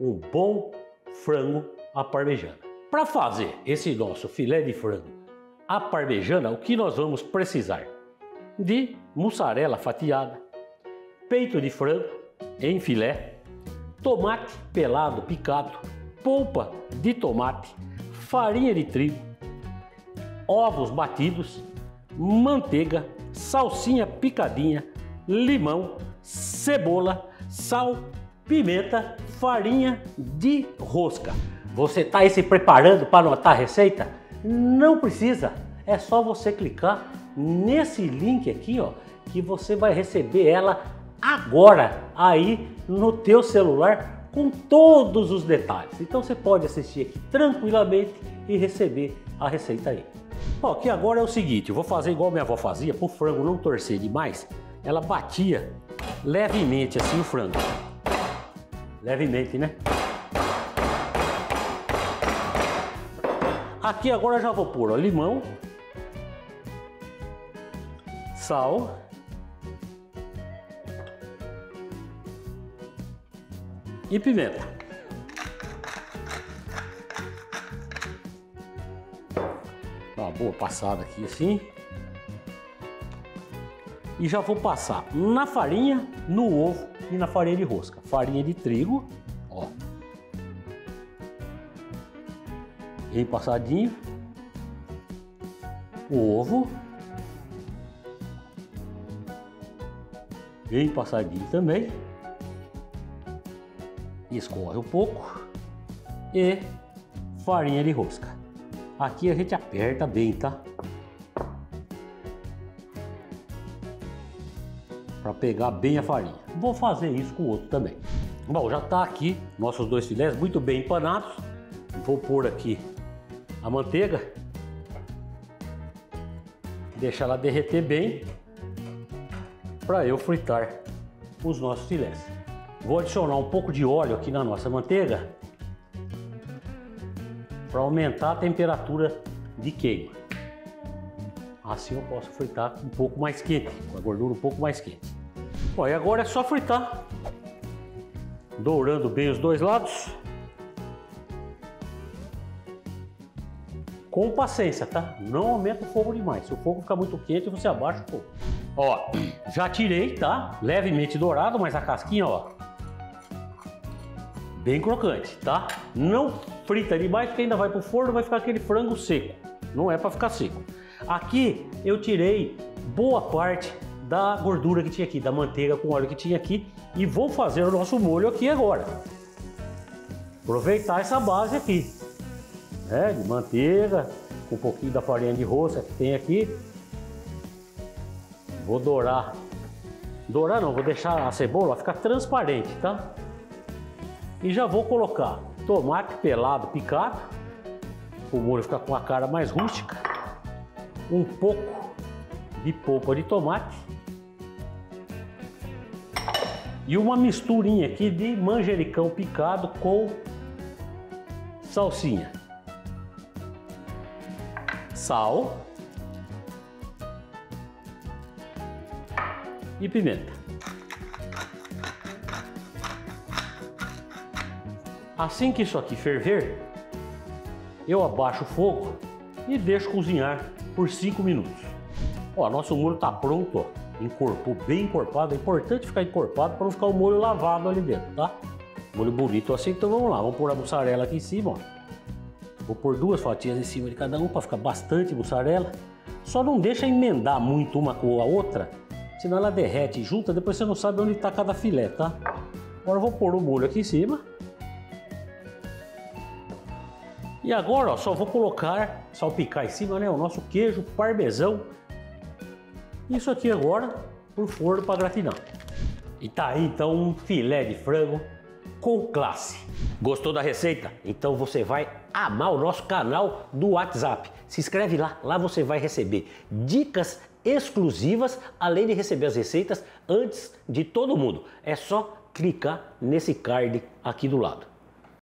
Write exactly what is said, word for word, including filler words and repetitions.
um bom frango à parmegiana. Para fazer esse nosso filé de frango à parmegiana, o que nós vamos precisar? De mussarela fatiada, peito de frango em filé, tomate pelado picado, polpa de tomate, farinha de trigo, ovos batidos, manteiga, salsinha picadinha, limão, cebola, sal, pimenta, farinha de rosca. Você está aí se preparando para anotar a receita? Não precisa, é só você clicar nesse link aqui, ó, que você vai receber ela agora aí no teu celular com todos os detalhes. Então você pode assistir aqui tranquilamente e receber a receita aí. Bom, aqui agora é o seguinte, eu vou fazer igual minha avó fazia, para o frango não torcer demais, ela batia levemente assim o frango. Levemente, né? Aqui agora eu já vou pôr, ó, limão, sal, e pimenta. Dá uma boa passada aqui assim. E já vou passar na farinha, no ovo e na farinha de rosca. Farinha de trigo, ó. Bem passadinho. O ovo. Bem passadinho também. Escorre um pouco e farinha de rosca. Aqui a gente aperta bem, tá? Para pegar bem a farinha. Vou fazer isso com o outro também. Bom, já tá aqui nossos dois filés muito bem empanados. Vou pôr aqui a manteiga, deixar ela derreter bem para eu fritar os nossos filés. Vou adicionar um pouco de óleo aqui na nossa manteiga para aumentar a temperatura de queima. Assim eu posso fritar um pouco mais quente, com a gordura um pouco mais quente. Bom, e agora é só fritar, dourando bem os dois lados. Com paciência, tá? Não aumenta o fogo demais. Se o fogo ficar muito quente, você abaixa o fogo. Ó, já tirei, tá? Levemente dourado, mas a casquinha, ó, bem crocante, tá? Não frita demais, porque ainda vai pro forno, vai ficar aquele frango seco. Não é para ficar seco. Aqui eu tirei boa parte da gordura que tinha aqui, da manteiga com óleo que tinha aqui, e vou fazer o nosso molho aqui agora. Aproveitar essa base aqui, né, de manteiga, com um pouquinho da farinha de rosca que tem aqui. Vou dourar. Dourar não, vou deixar a cebola ficar transparente, tá? E já vou colocar tomate pelado picado, o molho ficar com a cara mais rústica, um pouco de polpa de tomate e uma misturinha aqui de manjericão picado com salsinha, sal e pimenta. Assim que isso aqui ferver, eu abaixo o fogo e deixo cozinhar por cinco minutos. Ó, nosso molho tá pronto, ó, encorpou, bem encorpado. É importante ficar encorpado para não ficar o molho lavado ali dentro, tá? Molho bonito assim, então vamos lá. Vamos pôr a mussarela aqui em cima, ó. Vou pôr duas fatias em cima de cada um para ficar bastante mussarela. Só não deixa emendar muito uma com a outra, senão ela derrete junta, depois você não sabe onde tá cada filé, tá? Agora eu vou pôr o molho aqui em cima. E agora, ó, só vou colocar, salpicar em cima, né, o nosso queijo parmesão. Isso aqui agora pro forno para gratinar. E tá aí então um filé de frango com classe. Gostou da receita? Então você vai amar o nosso canal do WhatsApp. Se inscreve lá, lá você vai receber dicas exclusivas, além de receber as receitas antes de todo mundo. É só clicar nesse card aqui do lado.